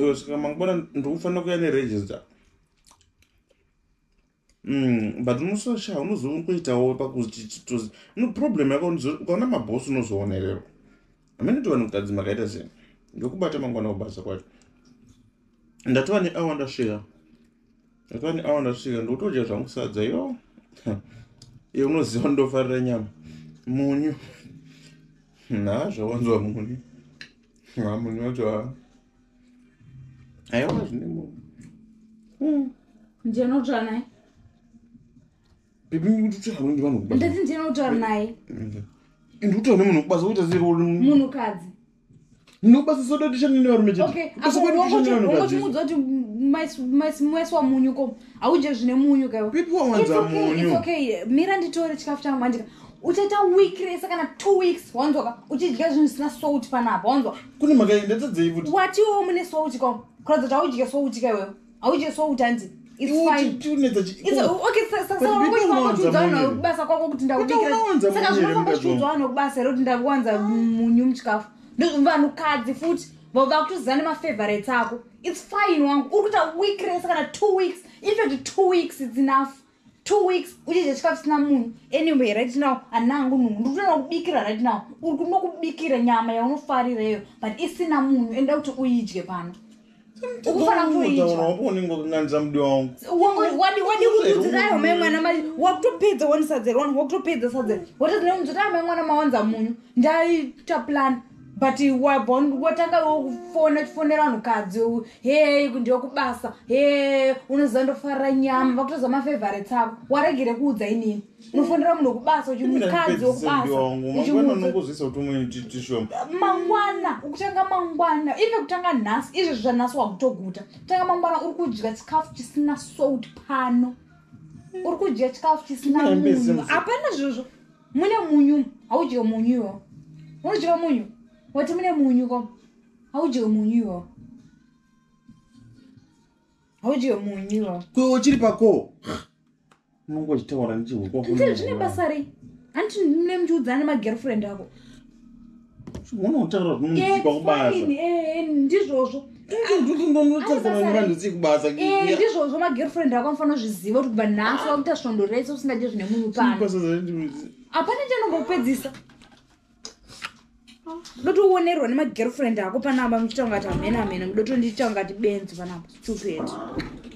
register. But no so shall no zoom quit our package. No problem, I won't go on my boss no so on error. I mean, to one that's my reticent. You go back among one of us. And that one I want to share. That one I want to share and do to your song, said they all. You know, Zondo Farrenham. Moon you. Nah, so one's a moon. I'm not sure. I always knew. General Johnny. People would tell you, but doesn't General Johnny? In Utah, what does it all mean? No, but so that you know, okay, I want to my swan moon you go. I would just name moon you go. People want to moon you. Okay, Miranda Torres Captain Magic. Utata week is like 2 weeks, one dog, which is just not sold for now. Bondo couldn't make it. What you mean is sold to go? Cross the dog, you sold together. I would just sold and it's fine. It's okay. It's fine. One week race 2 weeks. If 2 weeks is enough. 2 weeks, we just have some moon. Anyway, right now, and now we don't be right now. We could not be here and yama, you know, far away, but it's in a moon and out to Japan. What do you do? I remember what to pay the one side, the one walk to pay the other. What is wrong to time when I'm on the moon? Die to plan. But you were born, what I go phone around Kazu. Hey, Gundoku Bassa. Hey, Unazando Faranyam, what was my favorite tab? What I get a good they need. No phone around Lubasso, you mean Kazu Basso. You won't know this or 2 minutes to show. Mangwana, Utanga Mangwana, even Tanganas, is a Nas walk to good. Tangamana Ukuj gets cuffed, just not sold pan. Ukuj gets cuffed, just not. Apenas Muna Munu, how do you Munu? What do you Munu? What do you mean? How do you mean? How do you mean? Go, Chilipaco. No, what's the one? You than my girlfriend. But one error, my girlfriend, I go panama, I'm strong at a man, I'm not only strong at the bands, but I'm stupid.